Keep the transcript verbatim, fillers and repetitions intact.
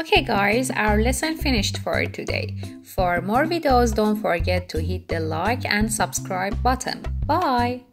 Okay guys, our lesson finished for today. For more videos, don't forget to hit the like and subscribe button. Bye!